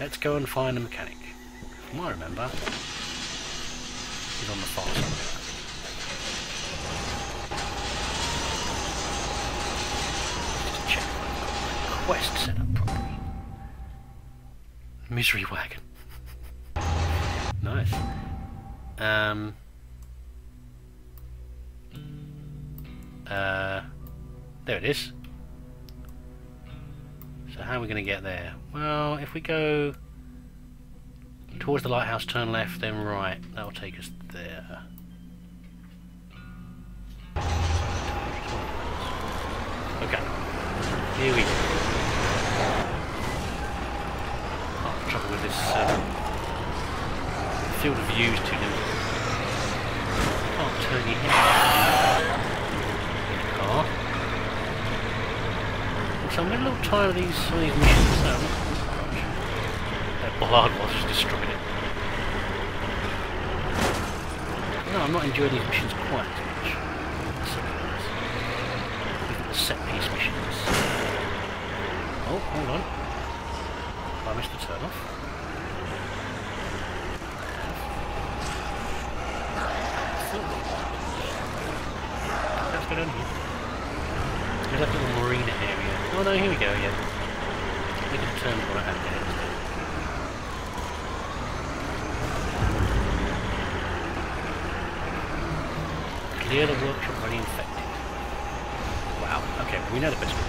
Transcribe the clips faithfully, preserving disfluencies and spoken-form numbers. Let's go and find a mechanic. From what I remember, he's on the far side. Quest set up properly. Misery wagon. Nice. Um. Uh. There it is. So how are we going to get there? Well, if we go towards the lighthouse, turn left, then right. That'll take us there. Okay. Here we go. Trouble with this um, field of view is too limited. Can't turn you in the car. And so I'm getting a little tired of these, some of these missions. Um, that bollard was just destroying it. No, I'm not enjoying these missions quite as much. Even the set piece missions. Oh, hold on. I missed the turn off. Let's go down here. There's that little marina area. Oh no, here we go, yeah. We can turn the right hand there instead. Clear the workshop already infected. Wow, okay, we know the best way.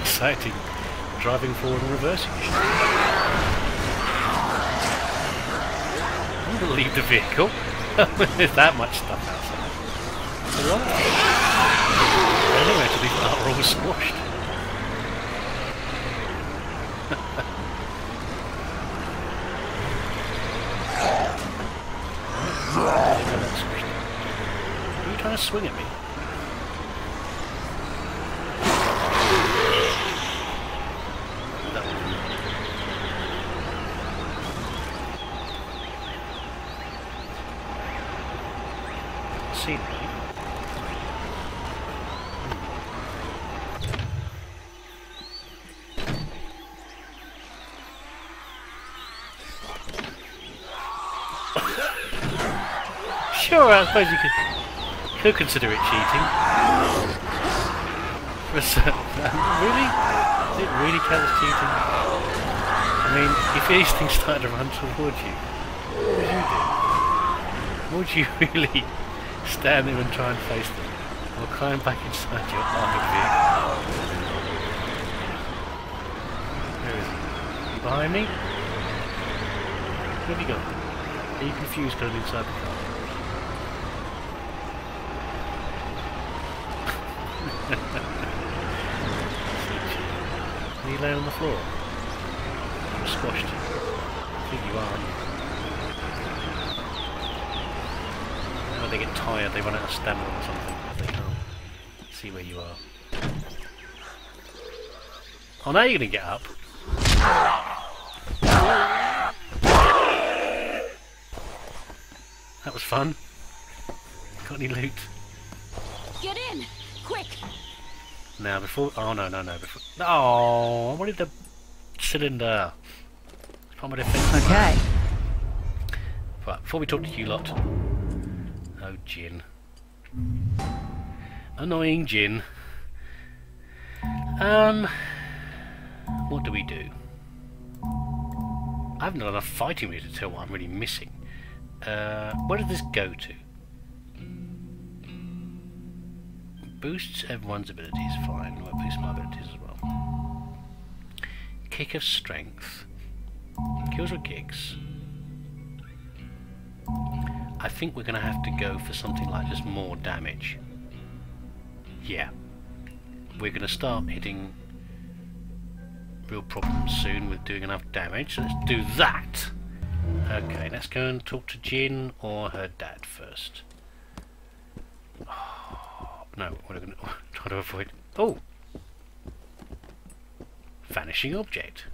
Exciting. Driving forward and reversing. I'm going to leave the vehicle. There's that much stuff outside. Right. Anyway, to leave that, we're all squashed. Are you trying to swing at me? Scenery. Sure, I suppose you could, could consider it cheating. For a certain, really? Does it really count as cheating? I mean, if these things started to run towards you, what would you do? Would you really stand there and try and face them, or climb back inside your armoured vehicle? Where is he? Behind me? Where have you gone? Are you confused because I'm inside the car? Are you laying on the floor? I'm squashed. I think you are. They get tired, they run out of stamina or something, but they can't see where you are. Oh, now you're going to get up. That was fun. Got any loot? Get in! Quick! Now, before... Oh, no, no, no. Before, oh, I wanted the cylinder. Okay. Right, before we talk to you lot... Oh, Jin. Annoying Jin. Um, what do we do? I haven't done enough fighting with you to tell what I'm really missing. Uh, where does this go to? Boosts everyone's abilities, fine. Well, boosts my abilities as well. Kick of strength. Kills or kicks? I think we're going to have to go for something like just more damage. Yeah. We're going to start hitting real problems soon with doing enough damage, so let's do that! Okay, let's go and talk to Jin or her dad first. Oh, no, we're going to try to avoid... Oh! Vanishing object.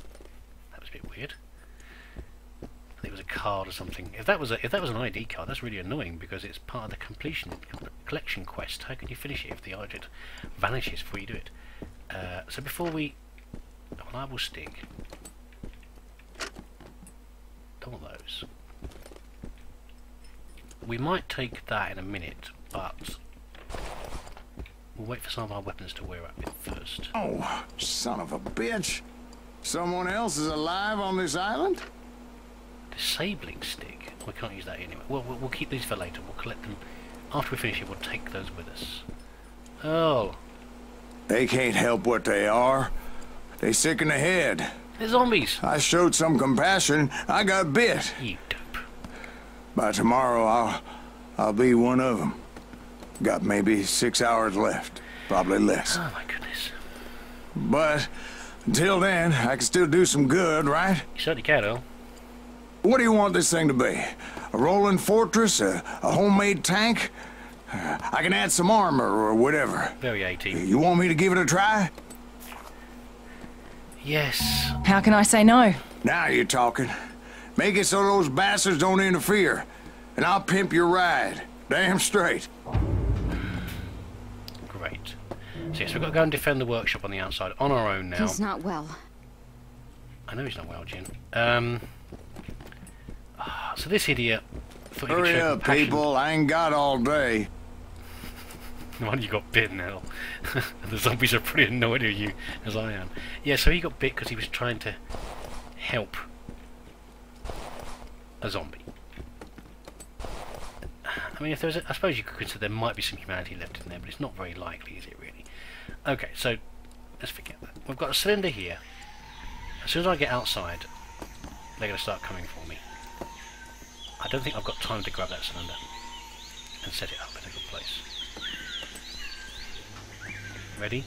That was a bit weird. a card or something. If that was a, if that was an I D card, that's really annoying because it's part of the completion collection quest. How can you finish it if the object vanishes before you do it? Uh, so before we, well, I will stick all those. We might take that in a minute, but we'll wait for some of our weapons to wear up a bit first. Oh, son of a bitch! Someone else is alive on this island? Disabling stick? We can't use that anyway. Well, we'll keep these for later. We'll collect them. After we finish it, we'll take those with us. Oh. They can't help what they are. They sick in the head. They're zombies. I showed some compassion. I got bit. You dope. By tomorrow, I'll, I'll be one of them. Got maybe six hours left. Probably less. Oh, my goodness. But until then, I can still do some good, right? You certainly can, Earl. What do you want this thing to be? A rolling fortress? A, a homemade tank? Uh, I can add some armor or whatever. Very eighteen. You want me to give it a try? Yes. How can I say no? Now you're talking. Make it so those bastards don't interfere. And I'll pimp your ride. Damn straight. Great. So yes, we've got to go and defend the workshop on the outside on our own now. He's not well. I know he's not well, Jin. Um... So this idiot... Hurry up, people. I ain't got all day. Why you got bit now? The zombies are pretty annoyed at you, as I am. Yeah, so he got bit because he was trying to help a zombie. I mean, if there was a, I suppose you could consider there might be some humanity left in there, but it's not very likely, is it really? Okay, so let's forget that. We've got a cylinder here. As soon as I get outside, they're going to start coming for me. I don't think I've got time to grab that cylinder and set it up in a good place. Ready?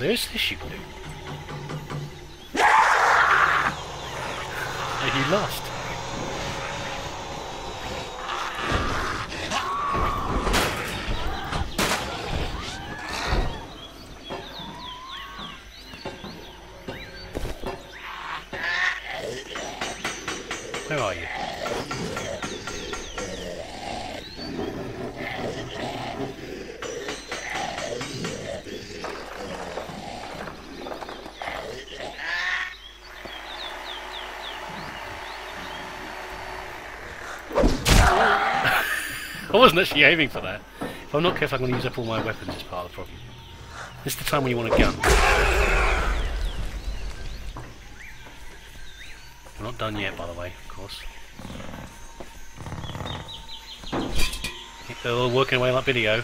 There's this you can do. And he lost. Where are you? I wasn't actually aiming for that. If I'm not careful, I'm going to use up all my weapons as part of the problem. This is the time when you want a gun. We're not done yet, by the way, of course. They're all working away like video.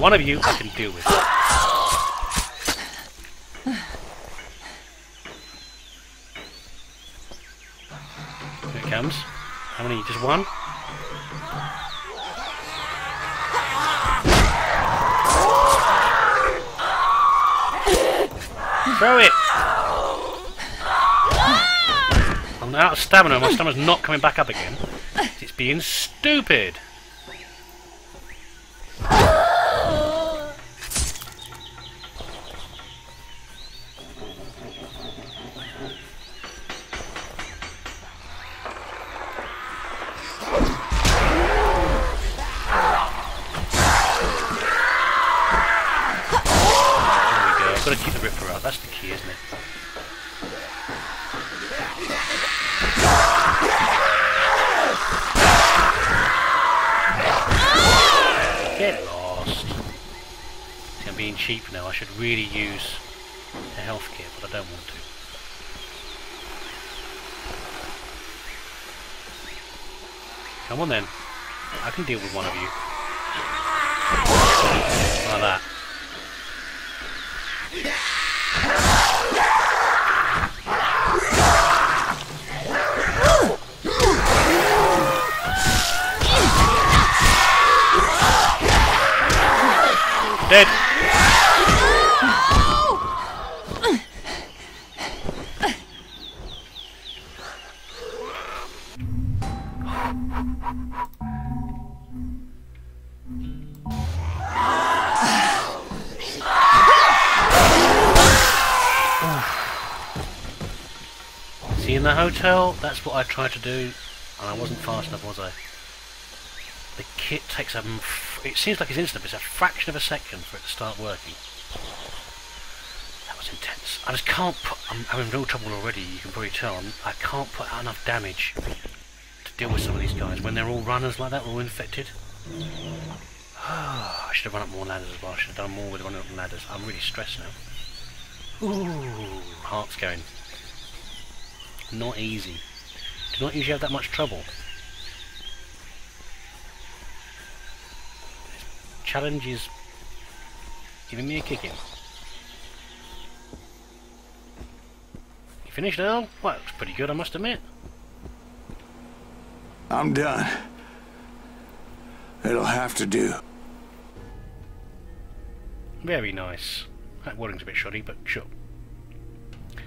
One of you I can deal with. How many? Just one? Throw it! I'm out of stamina. My stamina's not coming back up again. It's being stupid. gotta keep the Ripper out, that's the key, isn't it? Get lost. See, I'm being cheap now, I should really use a health kit, but I don't want to. Come on then, I can deal with one of you. Like that. Dead. See, in the hotel, that's what I tried to do, and I wasn't fast enough, was I? The kit takes a... It seems like it's instant, but it's a fraction of a second for it to start working. That was intense. I just can't put... I'm, I'm in real trouble already, you can probably tell. I'm, I can't put out enough damage to deal with some of these guys. When they're all runners like that, we're all infected. I should have run up more ladders as well. I should have done more with running up ladders. I'm really stressed now. Ooh, heart's going. Not easy. Do not usually have that much trouble. Challenge is giving me a kicking. You finished, Earl? Well, it looks pretty good, I must admit. I'm done. It'll have to do. Very nice. That wording's a bit shoddy, but sure.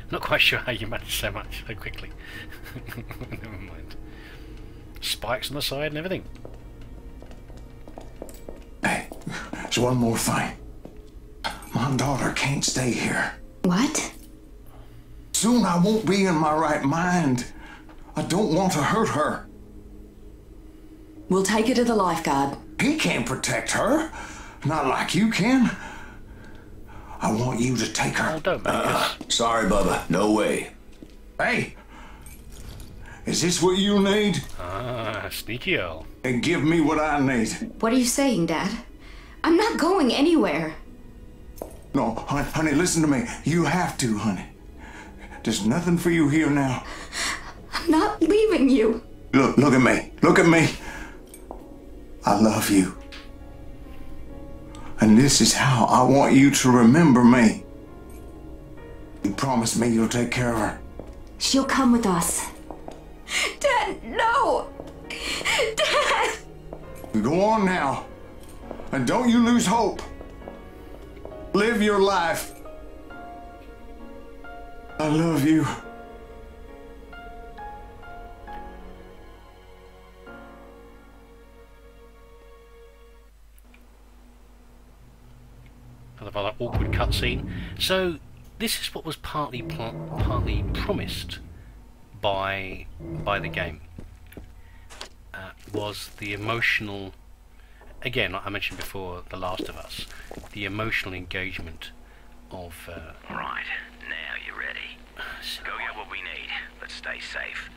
Not quite sure how you managed so much so quickly. Never mind. Spikes on the side and everything. Hey, there's one more thing. My daughter can't stay here. What? Soon I won't be in my right mind. I don't want to hurt her. We'll take her to the lifeguard. He can't protect her. Not like you can. I want you to take her. Oh, don't make uh, us. Sorry, Bubba. No way. Hey! Is this what you need? Ah, sneaky Earl. And give me what I need. What are you saying, Dad? I'm not going anywhere. No, honey, honey, listen to me. You have to, honey. There's nothing for you here now. I'm not leaving you. Look, look at me. Look at me. I love you. And this is how I want you to remember me. You promise me you'll take care of her. She'll come with us. Dad, no! Dad! Go on now. And don't you lose hope. Live your life. I love you. Another awkward cutscene. So this is what was partly partly promised by by the game. Uh, was the emotional, again, like I mentioned before, The Last of Us, the emotional engagement of. Uh, right now you're ready. So go get what we need, but stay safe.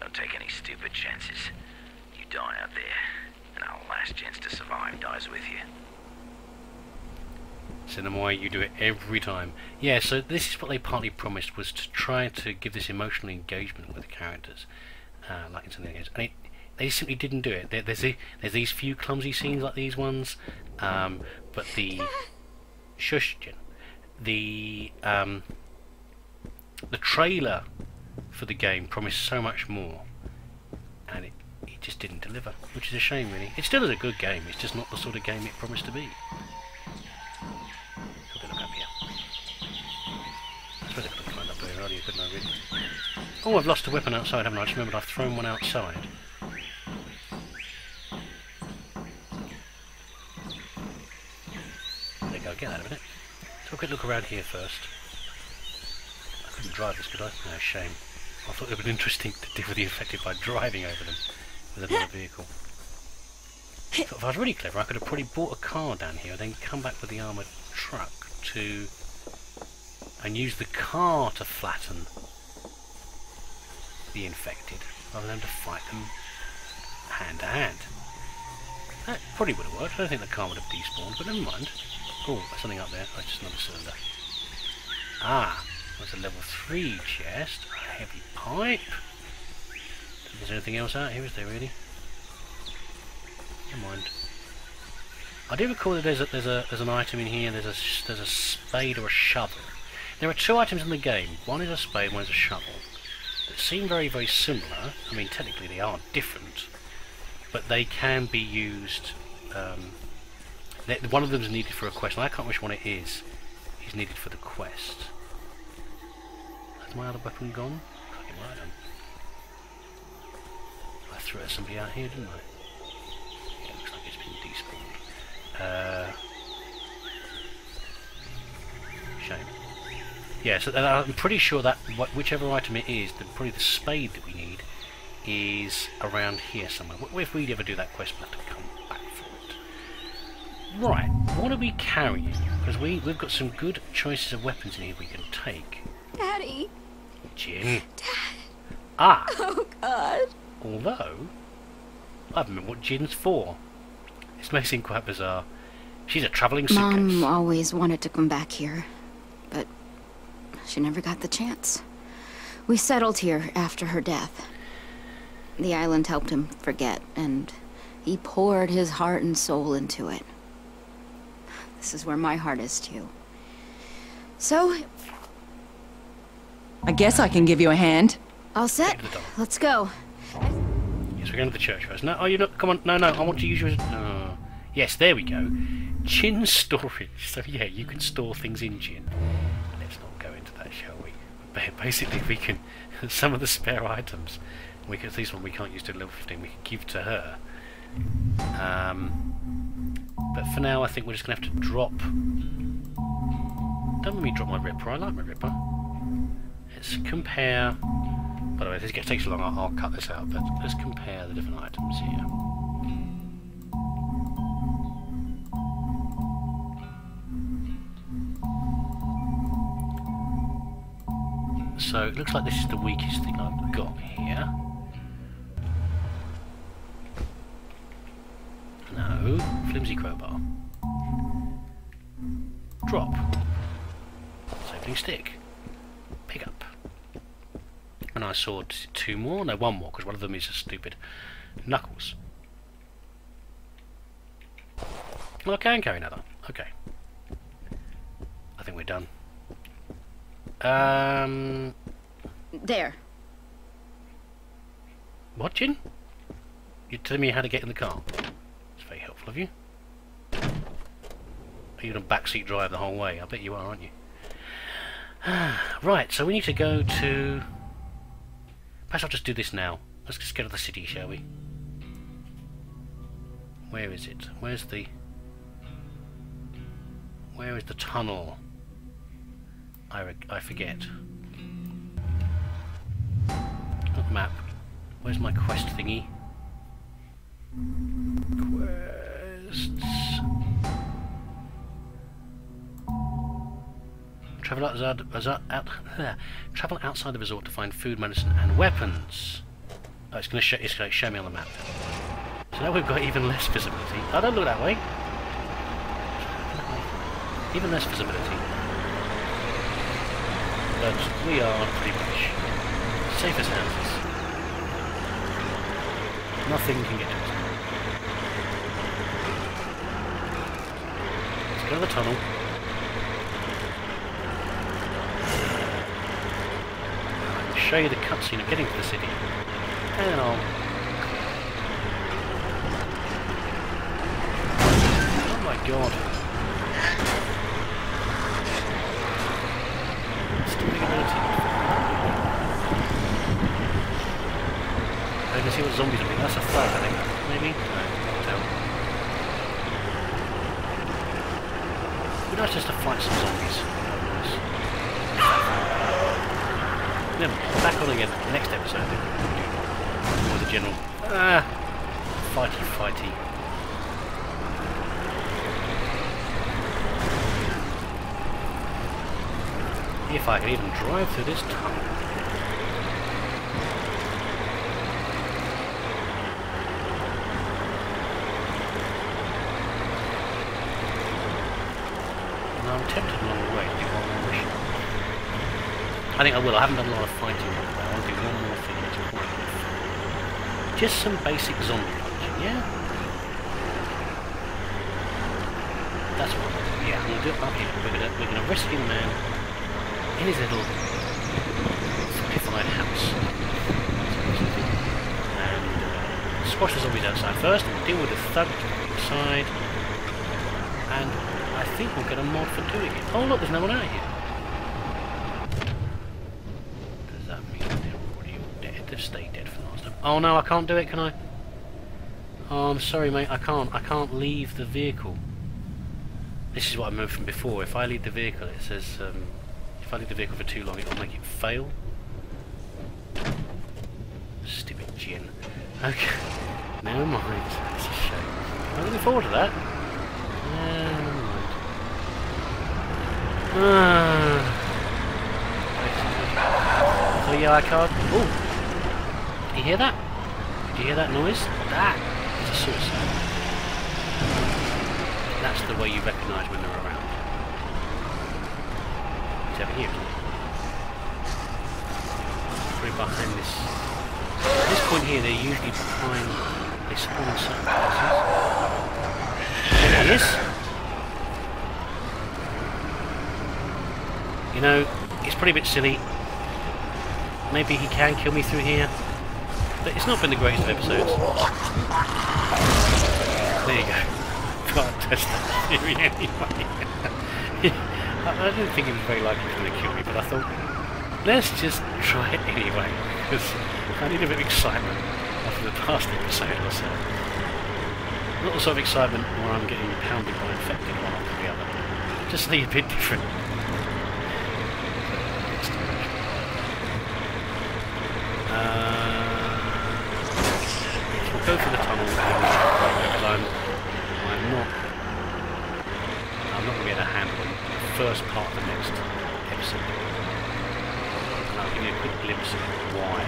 Don't take any stupid chances. You die out there, and our last chance to survive dies with you. Cinemoy, you do it every time. Yeah, so this is what they partly promised, was to try to give this emotional engagement with the characters, uh, like in something else. And it, they simply didn't do it. There, there's, the, there's these few clumsy scenes like these ones, um, but the shush, Jin, the um, the trailer for the game promised so much more, and it, it just didn't deliver, which is a shame, really. It still is a good game. It's just not the sort of game it promised to be. Oh, I've lost a weapon outside, haven't I? I just remembered I've thrown one outside. There you go, get that a minute. Let's have a quick look around here first. I couldn't drive this, could I? No, shame. I thought it would be interesting to deal with the infected by driving over them with another vehicle. So if I was really clever, I could have probably bought a car down here and then come back with the armoured truck to and use the car to flatten the infected rather than to fight them hand to hand. That probably would have worked. I don't think the car would have despawned, but never mind. Oh, there's something up there. That's just another cylinder. Ah, that's a level three chest. A heavy pipe. Is there anything else out here? Is there really? Never mind. I do recall that there's a, there's a there's an item in here. There's a there's a spade or a shovel. There are two items in the game. One is a spade, one is a shovel. They seem very very similar. I mean, technically they are different, but they can be used. Um, one of them is needed for a quest, and I can't remember which one it is. Is needed for the quest. Has my other weapon gone? Fucking right then. I threw it at somebody out here, didn't I? Yeah, it looks like it's been despawned. Uh, shame. Yeah, so I'm pretty sure that whichever item it is, then probably the spade that we need is around here somewhere. If we ever do that quest, we'll have to come back for it. Right, what are we carrying? Because we, we've got some good choices of weapons in here we can take. Daddy. Jin. Dad. Ah. Oh, God. Although, I don't know what Jin's for. This may seem quite bizarre. She's a travelling suitcase. Mom always wanted to come back here, but she never got the chance. We settled here after her death. The island helped him forget, and he poured his heart and soul into it. This is where my heart is too. So, I guess I can give you a hand. All set? Let's go. Yes, we're going to the church first. No, oh, you're not. Come on. No, no. I want to use your. No. Yes, there we go. Jin storage. So yeah, you can store things in Jin. Let's not go into that, shall we? Basically, we can. Some of the spare items. We can. This one we can't use to level fifteen. We can give to her. Um. But for now, I think we're just going to have to drop... Don't make me drop my Ripper, I like my Ripper. Let's compare... By the way, if this takes long, I'll, I'll cut this out, but let's compare the different items here. So, it looks like this is the weakest thing I've got here. No, flimsy crowbar. Drop. Saving stick. Pick up. And I saw two more, no one more, because one of them is a stupid knuckles. Well, I can carry another. Okay. I think we're done. Um. There. What, Jin? You tell me how to get in the car. Helpful of you. Are you on a backseat drive the whole way? I bet you are, aren't you? Right, so we need to go to... Perhaps I'll just do this now. Let's just get to the city, shall we? Where is it? Where's the... Where is the tunnel? I, re I forget. Not map. Where's my quest thingy? Travel outside, out, uh, travel outside the resort to find food, medicine, and weapons. Oh, it's going to show, it's going to show me on the map. So now we've got even less visibility. Oh, don't look that way. Even less visibility. But we are pretty much safe as houses. Nothing can get to us. Let's go to the tunnel. I'll show you the cutscene of getting to the city. And I'll... Oh my god. Stupid ability. I can see what zombies are being. That's a flag, I think. Maybe? No, I can't tell. That's just to fight some zombies. Nice. Never mind. Back on again next episode. Or the general. Ah! Fighty, fighty. if I can even drive through this tunnel. And I'm tempted along the way to do one more mission. I think I will. I haven't done a lot of fighting yet, but I want to do one more thing that's important. Just some basic zombie punching, yeah? That's what I'm doing. Yeah, I'm going to do it up here. We're going to, we're going to rescue the man in his little fortified house. And uh, squash the zombies outside first, and deal with the thug inside. And I think we'll get a mod for doing it. Oh look, there's no one out here. Does that mean they're already all dead? They've stayed dead for the last time. Oh no, I can't do it, can I? Oh, I'm sorry mate, I can't. I can't leave the vehicle. This is what I moved from before. If I leave the vehicle, it says um, if I leave the vehicle for too long, it will make it fail. Stupid Jin. Okay, never mind. That's a shame. I'm looking forward to that. Never mind. Ah. So yeah, I can't. Oh, you hear that? Did you hear that noise? That is a suicide. That's the way you recognise when they're around. It's over here. Right behind this. At this point here, they're usually behind. They spawn in certain places. There he is. You know, it's pretty a bit silly. Maybe he can kill me through here. But it's not been the greatest of episodes. There you go. Can't touch that theory anyway. I didn't think it was very likely to kill me, but I thought, let's just try it anyway, because I need a bit of excitement after the past episode or so. Not the sort of excitement where I'm getting pounded by infected one after the other. Just something a bit different. Uh, we'll go for the tunnel. First part of the next episode. And I'll give you a quick glimpse of why.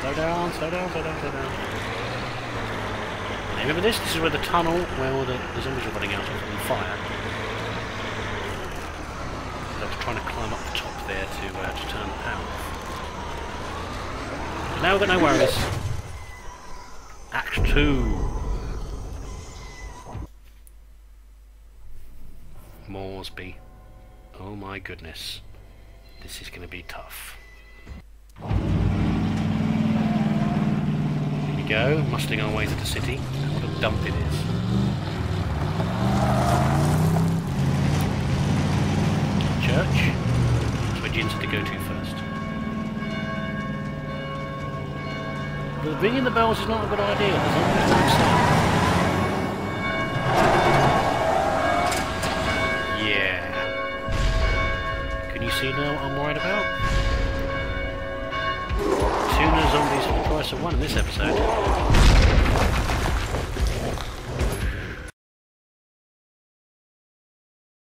Slow down, slow down, slow down, slow down. Now remember this? This is where the tunnel, where all the, the zombies are running out of on fire. I was trying to climb up the top there to, uh, to turn the power off. Now we've got no worries. Act two. Moresby. Oh my goodness. This is going to be tough. Here we go, muscling our way to the city. What a dump it is. Church. That's where Jin's had to go to first. But ringing the bells is not a good idea. There's always no see now what I'm worried about? Two new zombies for the price of one in this episode.